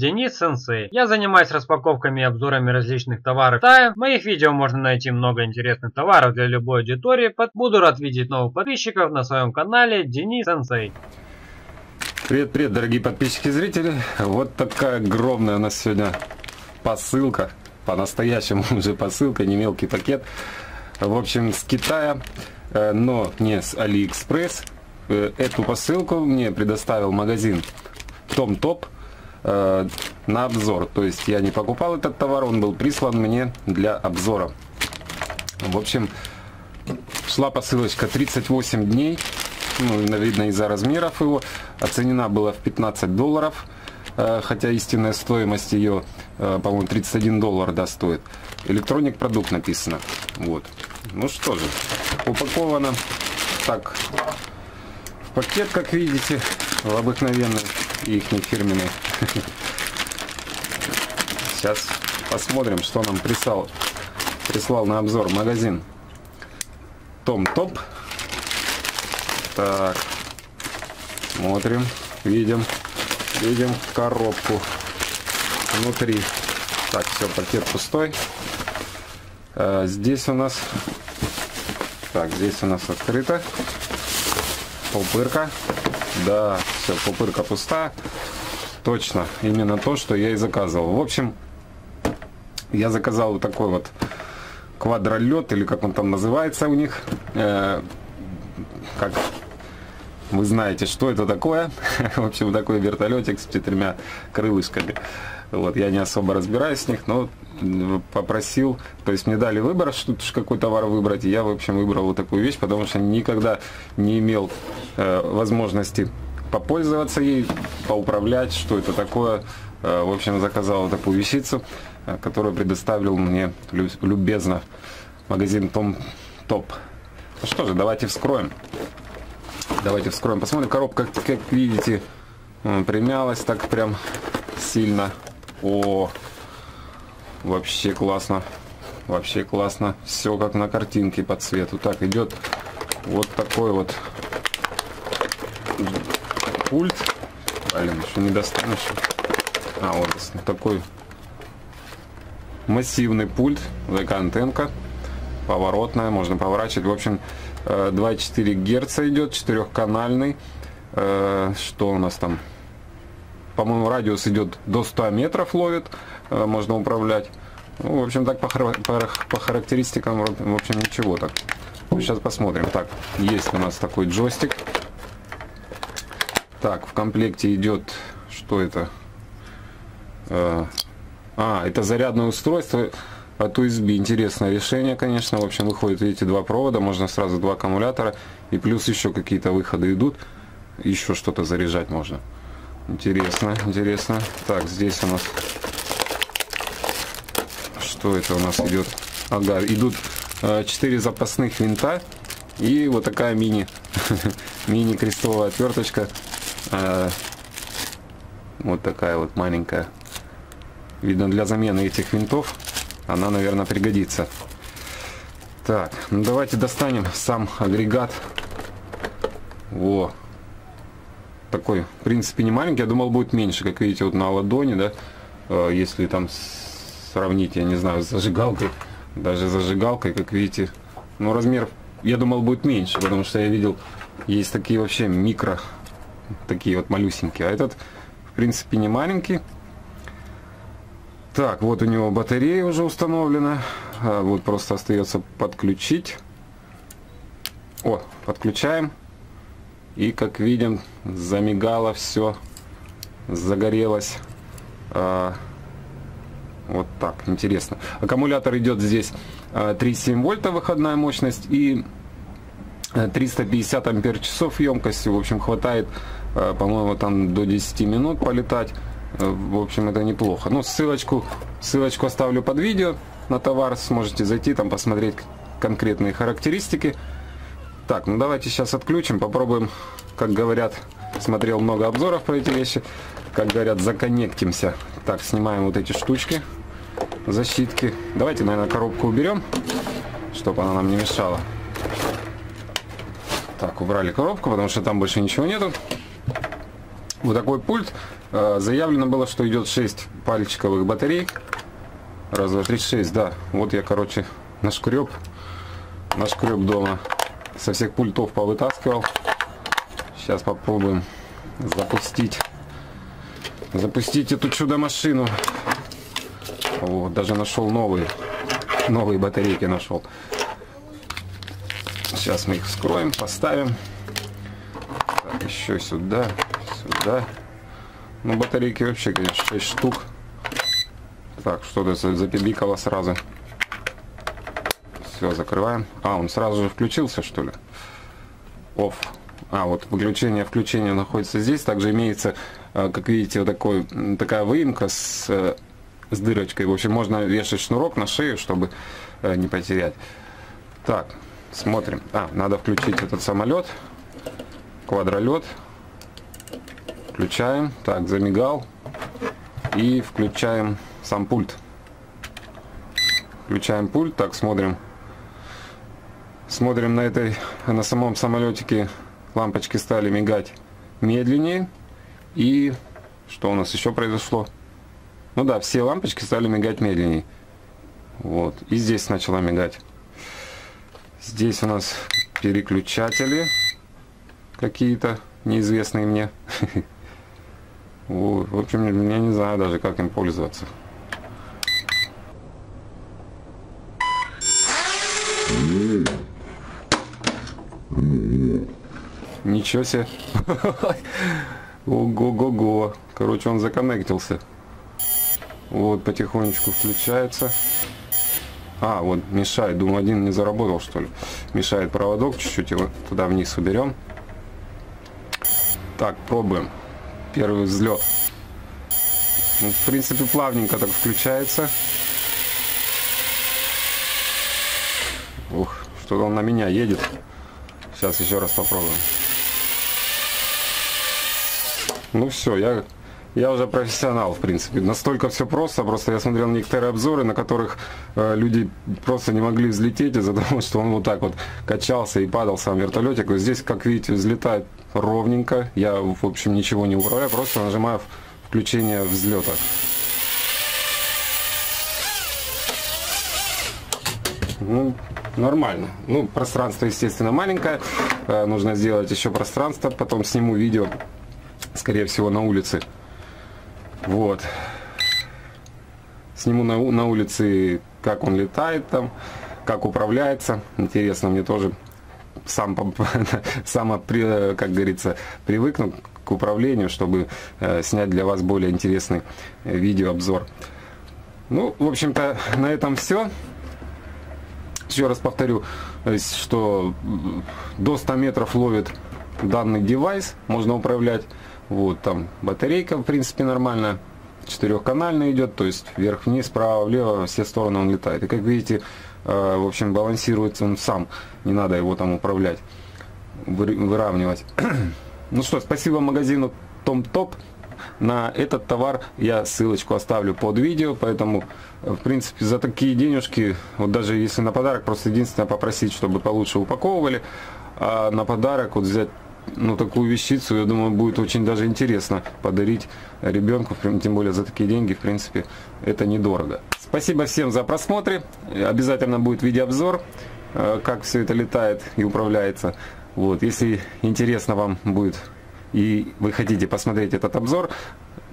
Денис Сенсей. Я занимаюсь распаковками и обзорами различных товаров Китая. В моих видео можно найти много интересных товаров для любой аудитории. Буду рад видеть новых подписчиков на своем канале Денис Сенсей. Привет, дорогие подписчики и зрители. Вот такая огромная у нас сегодня посылка. По-настоящему уже посылка, не мелкий пакет. В общем, с Китая, но не с AliExpress. Эту посылку мне предоставил магазин TomTop на обзор. То есть я не покупал этот товар, он был прислан мне для обзора. В общем, шла посылочка 38 дней. Ну, видно из-за размеров его. Оценена была в $15. Хотя истинная стоимость ее, по-моему, $31 стоит. Electronic Product написано. Вот. Ну что же, упаковано так. В пакет, как видите, в обыкновенный и их не фирменный. Сейчас посмотрим, что нам прислал на обзор магазин TomTop. Так, смотрим, видим коробку внутри. Так, все, пакет пустой. Здесь у нас открыто. Пупырка. Да, все, пупырка пуста. Точно, именно то, что я и заказывал. В общем, я заказал вот такой вот квадролет, или как он там называется у них. Как вы знаете, что это такое. В общем, такой вертолетик с 4 крылышками. Вот, я не особо разбираюсь в них, но попросил, то есть мне дали выбор, какой товар выбрать, и я, в общем, выбрал вот такую вещь, потому что никогда не имел возможности попользоваться ей, поуправлять, что это такое. В общем, заказал вот такую вещицу, которую предоставил мне любезно магазин TomTop. Ну что же, давайте вскроем. Давайте вскроем, посмотрим. Коробка, как видите, примялась так прям сильно. О, вообще классно. Вообще классно. Все как на картинке по цвету. Так, идет вот такой вот пульт. Блин, еще не достанешь. А, вот такой массивный пульт. Такая антенка. Поворотная, можно поворачивать. В общем, 2,4 Гц идет, 4-канальный. Что у нас там? По-моему, радиус идет до 100 метров ловит, можно управлять. Ну, в общем, так по характеристикам, в общем, ничего так. Сейчас посмотрим. Так, есть у нас такой джойстик. Так, в комплекте идет, что это? А, это зарядное устройство от USB. Интересное решение, конечно. В общем, выходит, видите, 2 провода, можно сразу 2 аккумулятора. И плюс еще какие-то выходы идут. Еще что-то заряжать можно. Интересно, интересно. Так, здесь у нас... Что это у нас идет? Ага, идут 4 запасных винта и вот такая мини-крестовая отверточка. Вот такая вот маленькая. Видно, для замены этих винтов она, наверное, пригодится. Так, ну давайте достанем сам агрегат. Во! Такой, в принципе, не маленький, я думал, будет меньше, как видите, вот на ладони, да, если там сравнить, я не знаю, с зажигалкой, даже зажигалкой, как видите, ну, размер, я думал, будет меньше, потому что я видел, есть такие вообще микро, такие вот малюсенькие, а этот, в принципе, не маленький. Так, вот у него батарея уже установлена, вот просто остается подключить. О, подключаем. И, как видим, замигало все, загорелось. Вот так, интересно. Аккумулятор идет здесь 3,7 вольта выходная мощность и 350 ампер-часов емкости. В общем, хватает, по-моему, там до 10 минут полетать. В общем, это неплохо. Ну, ссылочку оставлю под видео на товар. Сможете зайти, там посмотреть конкретные характеристики. Так, ну давайте сейчас отключим, попробуем, как говорят, смотрел много обзоров про эти вещи, как говорят, законнектимся. Так, снимаем вот эти штучки, защитки. Давайте, наверное, коробку уберем, чтобы она нам не мешала. Так, убрали коробку, потому что там больше ничего нету. Вот такой пульт, Заявлено было, что идет 6 пальчиковых батарей. Раз, два, три, 6, да. Вот я, короче, нашкреб дома. Со всех пультов повытаскивал. Сейчас попробуем запустить эту чудо-машину. Вот, даже нашел новые батарейки нашел. Сейчас мы их вскроем, поставим. Так, еще сюда. Ну, батарейки вообще, конечно, 6 штук. Так, что-то запиликало сразу. Все, закрываем. А, он сразу же включился, что ли? Off. А, вот включение находится здесь. Также имеется, как видите, вот такая выемка с дырочкой. В общем, можно вешать шнурок на шею, чтобы не потерять. Так, смотрим. А, надо включить этот самолет. Квадролет. Включаем. Так, замигал. И включаем сам пульт. Включаем пульт. Так, смотрим. Смотрим на самом самолетике. Лампочки стали мигать медленнее. И что у нас еще произошло? Ну да, все лампочки стали мигать медленнее. Вот. И здесь начала мигать. Здесь у нас переключатели какие-то неизвестные мне. В общем, я не знаю даже, как им пользоваться. Ничего себе. Ого-го-го. Короче, он законнектился. Вот, потихонечку включается. А, вот, мешает. Думаю, один не заработал, что ли. Мешает проводок. Чуть-чуть его туда вниз уберем. Так, пробуем. Первый взлет. Ну, в принципе, плавненько так включается. Ух, что-то он на меня едет. Сейчас еще раз попробуем. Ну все, я уже профессионал, в принципе. Настолько все просто. Просто я смотрел некоторые обзоры, на которых люди просто не могли взлететь из-за того, что он вот так вот качался и падал сам вертолетик. Вот здесь, как видите, взлетает ровненько. Я, в общем, ничего не управляю, просто нажимаю включение взлета. Ну, нормально. Ну, пространство, естественно, маленькое. Нужно сделать еще пространство. Потом сниму видео. Скорее всего, на улице. Вот. Сниму на улице, как он летает там, как управляется. Интересно, мне тоже как говорится, привыкну к управлению, чтобы снять для вас более интересный видеообзор. Ну, в общем-то, на этом все. Еще раз повторю, что до 100 метров ловит данный девайс. Можно управлять. Вот там батарейка, в принципе, нормально. 4-канальный идет, то есть вверх-вниз, вправо-влево, во все стороны он летает. И как видите, в общем, балансируется он сам. Не надо его там управлять, выравнивать. Ну что, спасибо магазину TomTop. На этот товар я ссылочку оставлю под видео. Поэтому, в принципе, за такие денежки, вот даже если на подарок, просто единственное попросить, чтобы получше упаковывали. А на подарок вот взять, ну, такую вещицу, я думаю, будет очень даже интересно подарить ребенку, тем более за такие деньги, в принципе, это недорого. Спасибо всем за просмотры. Обязательно будет видеообзор, как все это летает и управляется. Вот, если интересно вам будет и вы хотите посмотреть этот обзор,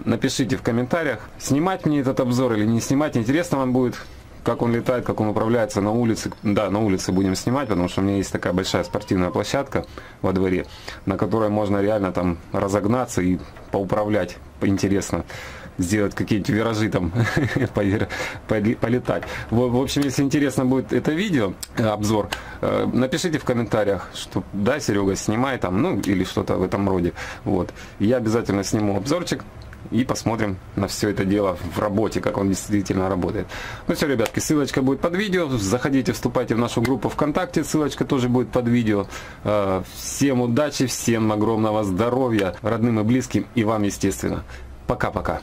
напишите в комментариях, снимать мне этот обзор или не снимать. Интересно вам будет, как он летает, как он управляется на улице. Да, на улице будем снимать, потому что у меня есть такая большая спортивная площадка во дворе, на которой можно реально там разогнаться и поуправлять. Интересно сделать какие-то виражи там, полетать. В общем, если интересно будет это видео, обзор, напишите в комментариях, что да, Серега, снимай там, ну или что-то в этом роде. Вот. Я обязательно сниму обзорчик. И посмотрим на все это дело в работе, как он действительно работает. Ну все, ребятки, ссылочка будет под видео. Заходите, вступайте в нашу группу ВКонтакте. Ссылочка тоже будет под видео. Всем удачи, всем огромного здоровья, родным и близким, и вам, естественно. Пока-пока.